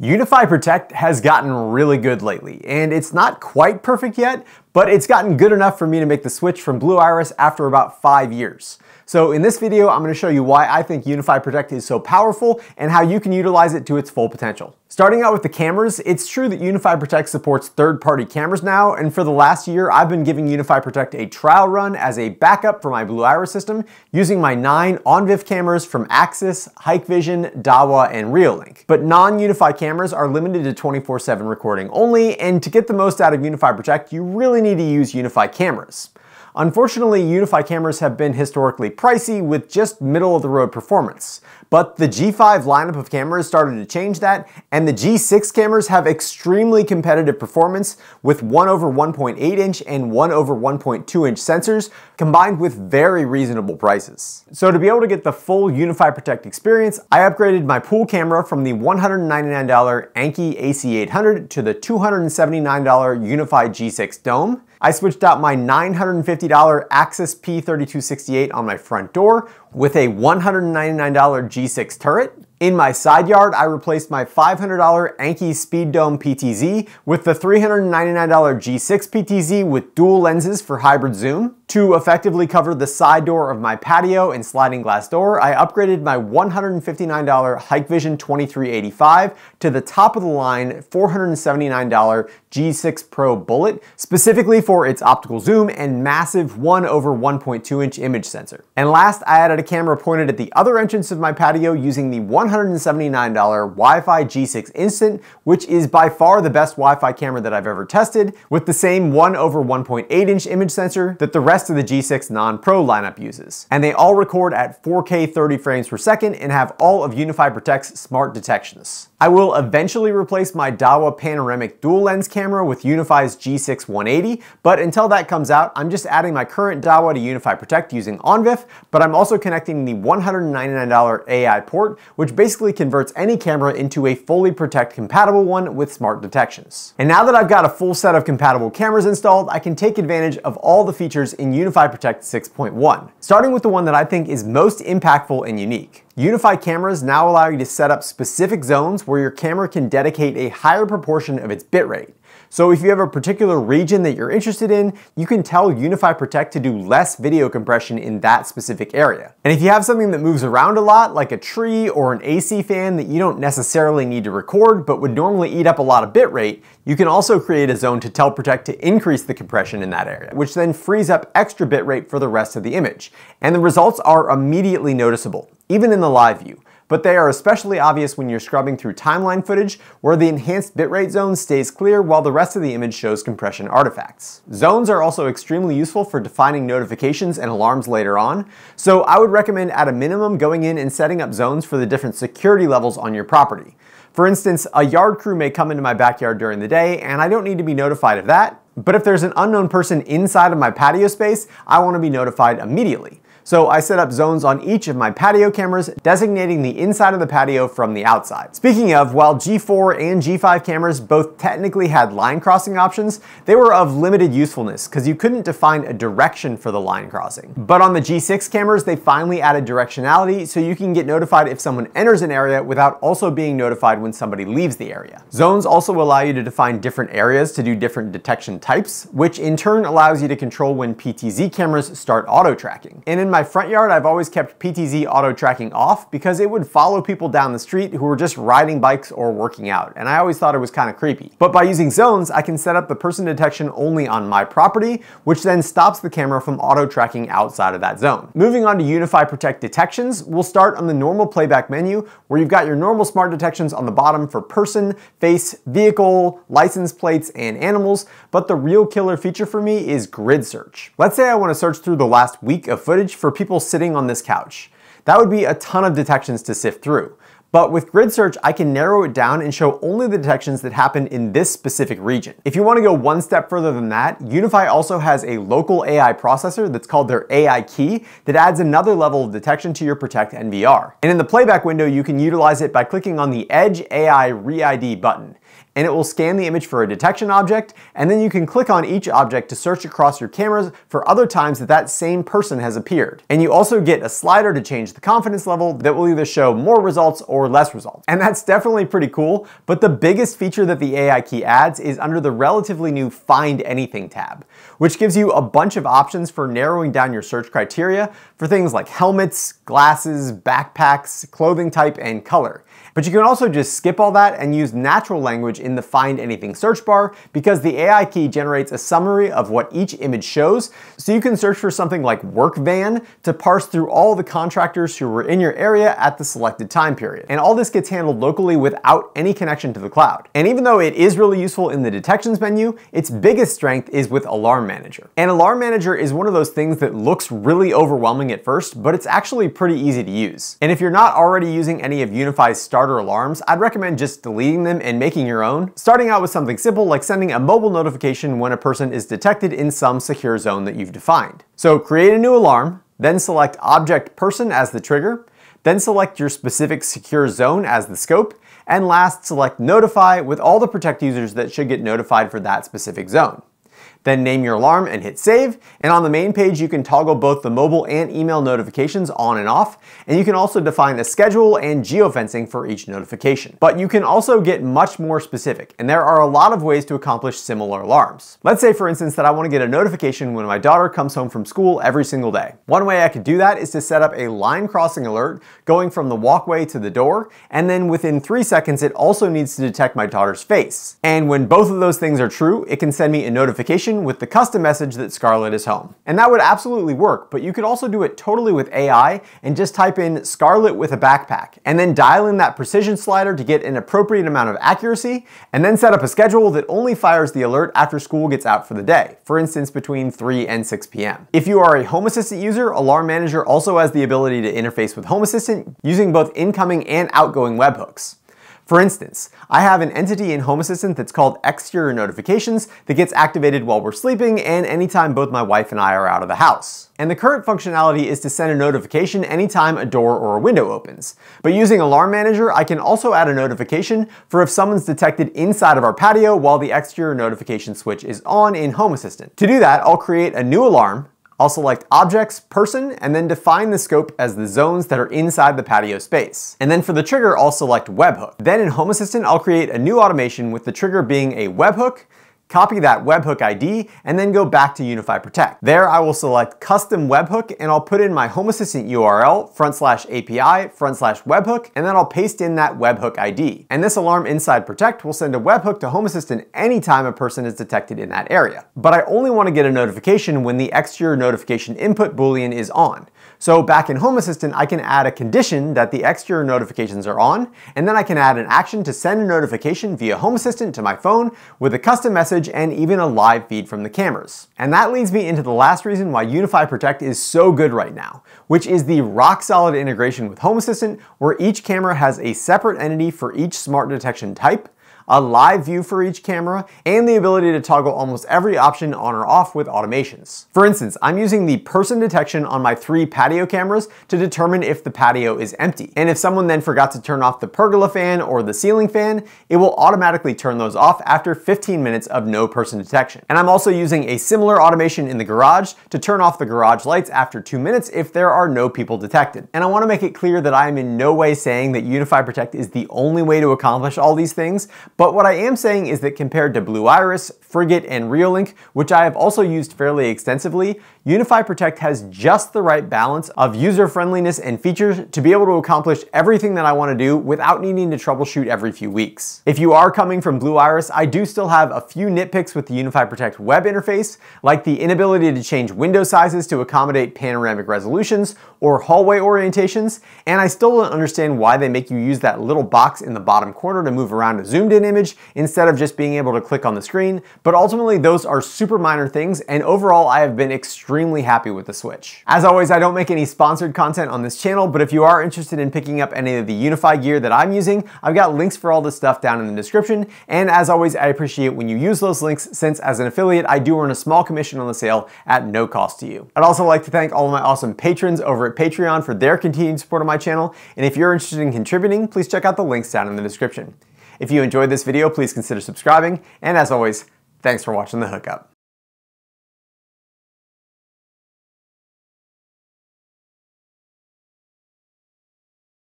UniFi Protect has gotten really good lately, and it's not quite perfect yet, but it's gotten good enough for me to make the switch from Blue Iris after about 5 years. So in this video, I'm going to show you why I think UniFi Protect is so powerful and how you can utilize it to its full potential. Starting out with the cameras, it's true that UniFi Protect supports third-party cameras now, and for the last year, I've been giving UniFi Protect a trial run as a backup for my Blue Iris system, using my 9 Onvif cameras from Axis, Hikvision, Dahua, and Reolink. But non-UniFi cameras are limited to 24/7 recording only, and to get the most out of UniFi Protect, you really need to use UniFi cameras. Unfortunately, UniFi cameras have been historically pricey with just middle-of-the-road performance. But the G5 lineup of cameras started to change that, and the G6 cameras have extremely competitive performance with 1/1.8-inch and 1/1.2-inch sensors, combined with very reasonable prices. So to be able to get the full UniFi Protect experience, I upgraded my pool camera from the $199 Anki AC800 to the $279 UniFi G6 Dome. I switched out my $950 Axis P3268 on my front door with a $199 G6 turret. In my side yard, I replaced my $500 Anki Speed Dome PTZ with the $399 G6 PTZ with dual lenses for hybrid zoom. To effectively cover the side door of my patio and sliding glass door, I upgraded my $159 Hikvision 2385 to the top-of-the-line $479 G6 Pro Bullet, specifically for its optical zoom and massive 1/1.2-inch image sensor. And last, I added a camera pointed at the other entrance of my patio using the $179 Wi-Fi G6 Instant, which is by far the best Wi-Fi camera that I've ever tested, with the same 1/1.8-inch image sensor that the rest of the G6 non-pro lineup uses. And they all record at 4K 30 frames per second and have all of UniFi Protect's smart detections. I will eventually replace my Dahua panoramic dual lens camera with UniFi's G6 180, but until that comes out, I'm just adding my current Dahua to UniFi Protect using Onvif, but I'm also connecting the $199 AI port, which basically converts any camera into a fully Protect compatible one with smart detections. And now that I've got a full set of compatible cameras installed, I can take advantage of all the features in UniFi Protect 6.1, starting with the one that I think is most impactful and unique. UniFi cameras now allow you to set up specific zones where your camera can dedicate a higher proportion of its bitrate. So if you have a particular region that you're interested in, you can tell UniFi Protect to do less video compression in that specific area. And if you have something that moves around a lot, like a tree or an AC fan that you don't necessarily need to record but would normally eat up a lot of bitrate, you can also create a zone to tell Protect to increase the compression in that area, which then frees up extra bitrate for the rest of the image. And the results are immediately noticeable, even in the live view. But they are especially obvious when you're scrubbing through timeline footage, where the enhanced bitrate zone stays clear while the rest of the image shows compression artifacts. Zones are also extremely useful for defining notifications and alarms later on, so I would recommend at a minimum going in and setting up zones for the different security levels on your property. For instance, a yard crew may come into my backyard during the day, and I don't need to be notified of that, but if there's an unknown person inside of my patio space, I want to be notified immediately. So I set up zones on each of my patio cameras, designating the inside of the patio from the outside. Speaking of, while G4 and G5 cameras both technically had line crossing options, they were of limited usefulness because you couldn't define a direction for the line crossing. But on the G6 cameras, they finally added directionality, so you can get notified if someone enters an area without also being notified when somebody leaves the area. Zones also allow you to define different areas to do different detection types, which in turn allows you to control when PTZ cameras start auto-tracking. And in my front yard, I've always kept PTZ auto tracking off because it would follow people down the street who were just riding bikes or working out, and I always thought it was kind of creepy. But by using zones, I can set up the person detection only on my property, which then stops the camera from auto tracking outside of that zone. Moving on to UniFi Protect detections, we'll start on the normal playback menu, where you've got your normal smart detections on the bottom for person, face, vehicle, license plates, and animals, but the real killer feature for me is grid search. Let's say I want to search through the last week of footage for people sitting on this couch. That would be a ton of detections to sift through. But with grid search, I can narrow it down and show only the detections that happen in this specific region. If you want to go one step further than that, UniFi also has a local AI processor that's called their AI key that adds another level of detection to your Protect NVR. And in the playback window, you can utilize it by clicking on the Edge AI Re-ID button. and it will scan the image for a detection object, and then you can click on each object to search across your cameras for other times that that same person has appeared. And you also get a slider to change the confidence level that will either show more results or less results. And that's definitely pretty cool, but the biggest feature that the AI key adds is under the relatively new Find Anything tab, which gives you a bunch of options for narrowing down your search criteria for things like helmets, glasses, backpacks, clothing type, and color. But you can also just skip all that and use natural language in the Find Anything search bar, because the AI key generates a summary of what each image shows, so you can search for something like work van to parse through all the contractors who were in your area at the selected time period. And all this gets handled locally without any connection to the cloud. And even though it is really useful in the detections menu, its biggest strength is with Alarm Manager. And Alarm Manager is one of those things that looks really overwhelming at first, but it's actually pretty easy to use. And if you're not already using any of UniFi's starter alarms, I'd recommend just deleting them and making your own, starting out with something simple like sending a mobile notification when a person is detected in some secure zone that you've defined. So create a new alarm, then select Object Person as the trigger, then select your specific secure zone as the scope, and last select Notify with all the Protect users that should get notified for that specific zone. Then name your alarm and hit save, and on the main page you can toggle both the mobile and email notifications on and off, and you can also define a schedule and geofencing for each notification. But you can also get much more specific, and there are a lot of ways to accomplish similar alarms. Let's say for instance that I want to get a notification when my daughter comes home from school every single day. One way I could do that is to set up a line crossing alert going from the walkway to the door, and then within 3 seconds it also needs to detect my daughter's face. And when both of those things are true, it can send me a notification with the custom message that Scarlett is home. And that would absolutely work, but you could also do it totally with AI and just type in Scarlett with a backpack, and then dial in that precision slider to get an appropriate amount of accuracy, and then set up a schedule that only fires the alert after school gets out for the day, for instance between 3 and 6 p.m. If you are a Home Assistant user, Alarm Manager also has the ability to interface with Home Assistant using both incoming and outgoing webhooks. For instance, I have an entity in Home Assistant that's called Exterior Notifications that gets activated while we're sleeping and anytime both my wife and I are out of the house. And the current functionality is to send a notification anytime a door or a window opens. But using Alarm Manager, I can also add a notification for if someone's detected inside of our patio while the Exterior Notification switch is on in Home Assistant. To do that, I'll create a new alarm. I'll select Objects, Person, and then define the scope as the zones that are inside the patio space. And then for the trigger, I'll select Webhook. Then in Home Assistant, I'll create a new automation with the trigger being a webhook, copy that webhook ID, and then go back to UniFi Protect. There, I will select Custom Webhook, and I'll put in my Home Assistant URL, /API/webhook, and then I'll paste in that webhook ID. And this alarm inside Protect will send a webhook to Home Assistant anytime a person is detected in that area. But I only want to get a notification when the exterior notification input boolean is on. So back in Home Assistant, I can add a condition that the exterior notifications are on, and then I can add an action to send a notification via Home Assistant to my phone with a custom message and even a live feed from the cameras. And that leads me into the last reason why UniFi Protect is so good right now, which is the rock-solid integration with Home Assistant, where each camera has a separate entity for each smart detection type, a live view for each camera, and the ability to toggle almost every option on or off with automations. For instance, I'm using the person detection on my 3 patio cameras to determine if the patio is empty. And if someone then forgot to turn off the pergola fan or the ceiling fan, it will automatically turn those off after 15 minutes of no person detection. And I'm also using a similar automation in the garage to turn off the garage lights after 2 minutes if there are no people detected. And I want to make it clear that I am in no way saying that UniFi Protect is the only way to accomplish all these things, but what I am saying is that compared to Blue Iris, Frigate, and Reolink, which I have also used fairly extensively, UniFi Protect has just the right balance of user-friendliness and features to be able to accomplish everything that I want to do without needing to troubleshoot every few weeks. If you are coming from Blue Iris, I do still have a few nitpicks with the UniFi Protect web interface, like the inability to change window sizes to accommodate panoramic resolutions or hallway orientations, and I still don't understand why they make you use that little box in the bottom corner to move around a zoomed-in image instead of just being able to click on the screen, but ultimately those are super minor things, and overall I have been extremely happy with the switch. As always, I don't make any sponsored content on this channel, but if you are interested in picking up any of the UniFi gear that I'm using, I've got links for all this stuff down in the description, and as always I appreciate when you use those links since as an affiliate I do earn a small commission on the sale at no cost to you. I'd also like to thank all of my awesome patrons over at Patreon for their continued support of my channel, and if you're interested in contributing, please check out the links down in the description. If you enjoyed this video, please consider subscribing, and as always, thanks for watching The Hookup.